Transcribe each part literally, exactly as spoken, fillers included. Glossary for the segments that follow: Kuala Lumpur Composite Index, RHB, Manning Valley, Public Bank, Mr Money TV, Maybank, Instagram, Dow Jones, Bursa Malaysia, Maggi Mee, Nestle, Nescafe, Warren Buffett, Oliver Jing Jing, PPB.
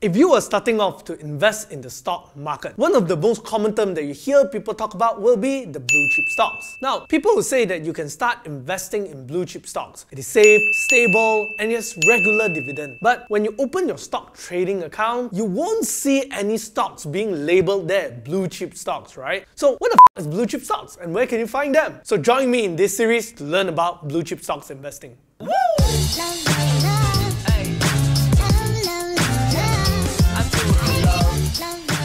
If you are starting off to invest in the stock market, one of the most common terms that you hear people talk about will be the blue chip stocks. Now, people will say that you can start investing in blue chip stocks. It is safe, stable, and yes, regular dividend. But when you open your stock trading account, you won't see any stocks being labeled there, blue chip stocks, right? So what the f is blue chip stocks and where can you find them? So join me in this series to learn about blue chip stocks investing. Woo!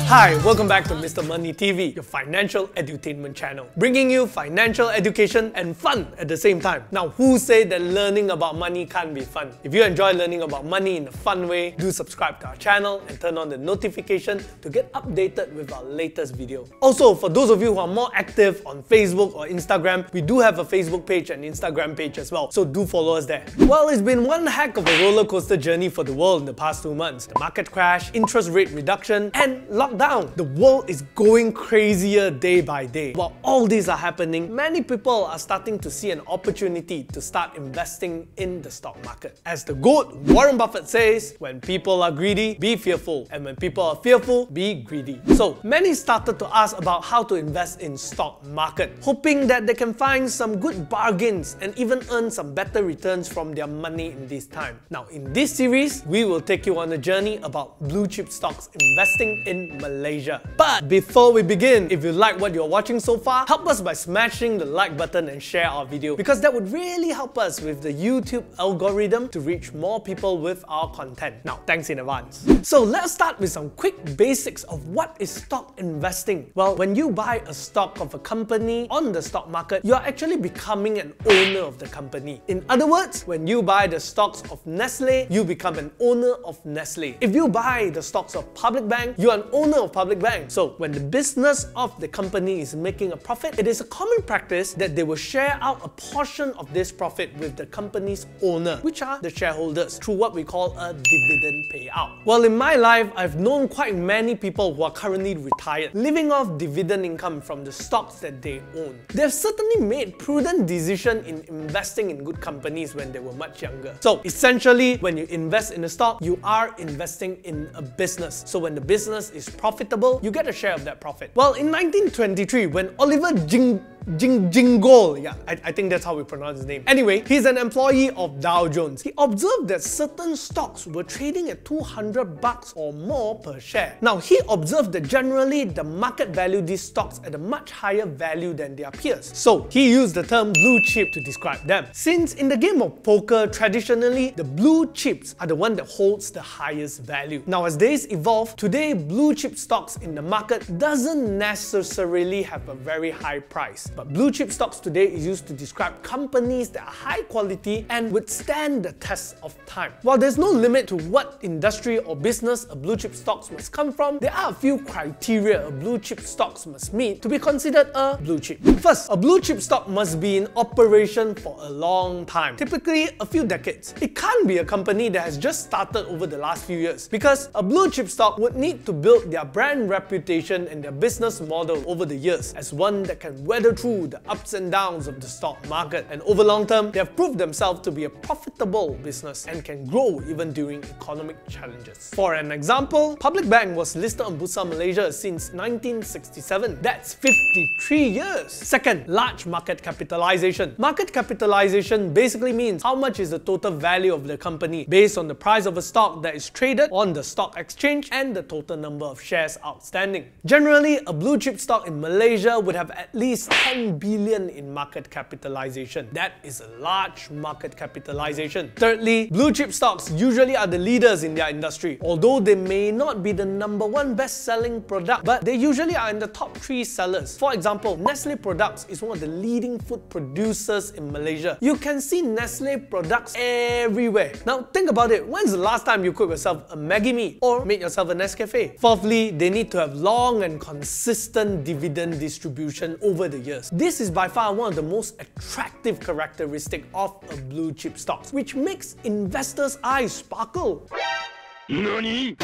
Hi, welcome back to Mr Money T V, your financial edutainment channel, bringing you financial education and fun at the same time. Now, who said that learning about money can't be fun? If you enjoy learning about money in a fun way, do subscribe to our channel and turn on the notification to get updated with our latest video. Also, for those of you who are more active on Facebook or Instagram, we do have a Facebook page and Instagram page as well, so do follow us there. Well, it's been one heck of a roller coaster journey for the world in the past two months. The market crash, interest rate reduction, and lockdown. The world is going crazier day by day. While all these are happening, many people are starting to see an opportunity to start investing in the stock market. As the GOAT Warren Buffett says, when people are greedy, be fearful. And when people are fearful, be greedy. So many started to ask about how to invest in stock market, hoping that they can find some good bargains and even earn some better returns from their money in this time. Now, in this series, we will take you on a journey about blue chip stocks investing in Malaysia. Malaysia. But before we begin, if you like what you're watching so far, help us by smashing the like button and share our video, because that would really help us with the YouTube algorithm to reach more people with our content. Now, thanks in advance. So let's start with some quick basics of what is stock investing. Well, when you buy a stock of a company on the stock market, you're actually becoming an owner of the company. In other words, when you buy the stocks of Nestle, you become an owner of Nestle. If you buy the stocks of Public Bank, you're an owner of Public Bank. So when the business of the company is making a profit, it is a common practice that they will share out a portion of this profit with the company's owner, which are the shareholders, through what we call a dividend payout. Well, in my life, I've known quite many people who are currently retired, living off dividend income from the stocks that they own. They've certainly made prudent decisions in investing in good companies when they were much younger. So essentially, when you invest in a stock, you are investing in a business. So when the business is profitable, you get a share of that profit. Well, in nineteen twenty-three, when Oliver Jing Jing Jingle, yeah, I, I think that's how we pronounce his name. Anyway, he's an employee of Dow Jones. He observed that certain stocks were trading at two hundred bucks or more per share. Now, he observed that generally the market valued these stocks at a much higher value than their peers. So he used the term blue chip to describe them. Since in the game of poker, traditionally, the blue chips are the one that holds the highest value. Now, as days evolve, today blue chip stocks in the market doesn't necessarily have a very high price. But blue chip stocks today is used to describe companies that are high quality and withstand the test of time. While there's no limit to what industry or business a blue chip stocks must come from, there are a few criteria a blue chip stocks must meet to be considered a blue chip. First, a blue chip stock must be in operation for a long time, typically a few decades. It can't be a company that has just started over the last few years, because a blue chip stock would need to build their brand reputation and their business model over the years as one that can weather through through the ups and downs of the stock market, and over long term they have proved themselves to be a profitable business and can grow even during economic challenges. For an example, Public Bank was listed on Bursa Malaysia since nineteen sixty-seven. That's fifty-three years. Second, large market capitalization. Market capitalization basically means how much is the total value of the company based on the price of a stock that is traded on the stock exchange and the total number of shares outstanding. Generally, a blue chip stock in Malaysia would have at least ten billion in market capitalization. That is a large market capitalization. Thirdly, blue chip stocks usually are the leaders in their industry. Although they may not be the number one best-selling product, but they usually are in the top three sellers. For example, Nestle products is one of the leading food producers in Malaysia. You can see Nestle products everywhere. Now think about it, when's the last time you cooked yourself a Maggi Mee or made yourself a Nescafe? Fourthly, they need to have long and consistent dividend distribution over the years. This is by far one of the most attractive characteristic of a blue chip stocks, which makes investors' eyes sparkle. Nani?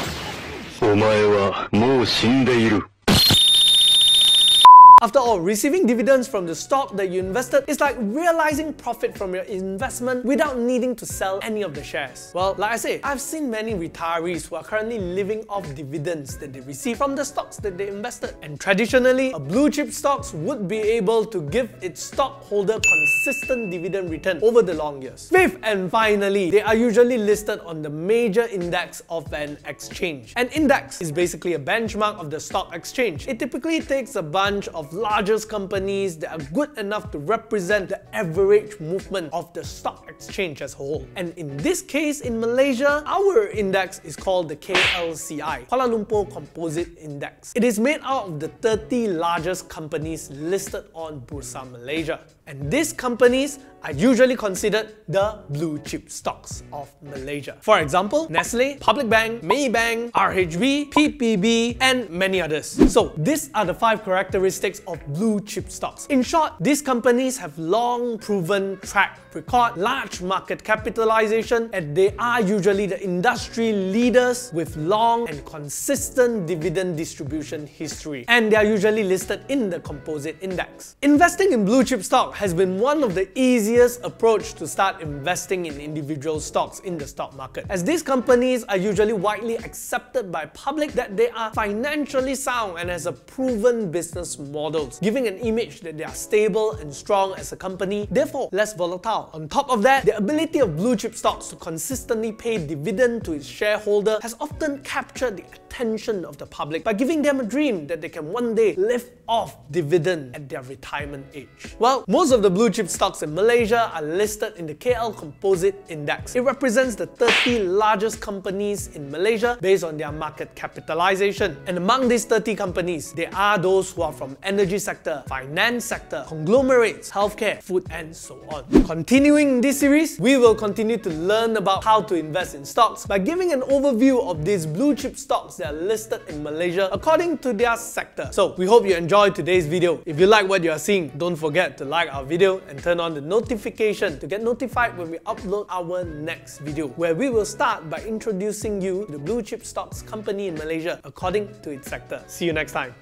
After all, receiving dividends from the stock that you invested is like realizing profit from your investment without needing to sell any of the shares. Well, like I say, I've seen many retirees who are currently living off dividends that they receive from the stocks that they invested. And traditionally, a blue chip stocks would be able to give its stockholder consistent dividend return over the long years. Fifth and finally, they are usually listed on the major index of an exchange. An index is basically a benchmark of the stock exchange. It typically takes a bunch of largest companies that are good enough to represent the average movement of the stock exchange as a whole. And in this case, in Malaysia, our index is called the K L C I, Kuala Lumpur Composite Index. It is made out of the thirty largest companies listed on Bursa Malaysia. And these companies are usually considered the blue chip stocks of Malaysia. For example, Nestle, Public Bank, Maybank, R H B, P P B, and many others. So these are the five characteristics of blue chip stocks. In short, these companies have long proven track record, large market capitalization, and they are usually the industry leaders with long and consistent dividend distribution history. And they are usually listed in the composite index. Investing in blue chip stock has been one of the easiest approach to start investing in individual stocks in the stock market, as these companies are usually widely accepted by public that they are financially sound and has a proven business models, giving an image that they are stable and strong as a company, therefore less volatile. On top of that, the ability of blue chip stocks to consistently pay dividend to its shareholder has often captured the attention of the public by giving them a dream that they can one day live off dividend at their retirement age. Well, most of the blue chip stocks in Malaysia are listed in the K L Composite Index. It represents the thirty largest companies in Malaysia based on their market capitalization. And among these thirty companies, there are those who are from energy sector, finance sector, conglomerates, healthcare, food, and so on. Continuing this series, we will continue to learn about how to invest in stocks by giving an overview of these blue chip stocks that are listed in Malaysia according to their sector. So we hope you enjoyed today's video. If you like what you are seeing, don't forget to like our video and turn on the notification notification to get notified when we upload our next video, where we will start by introducing you to the blue chip stocks company in Malaysia according to its sector. See you next time.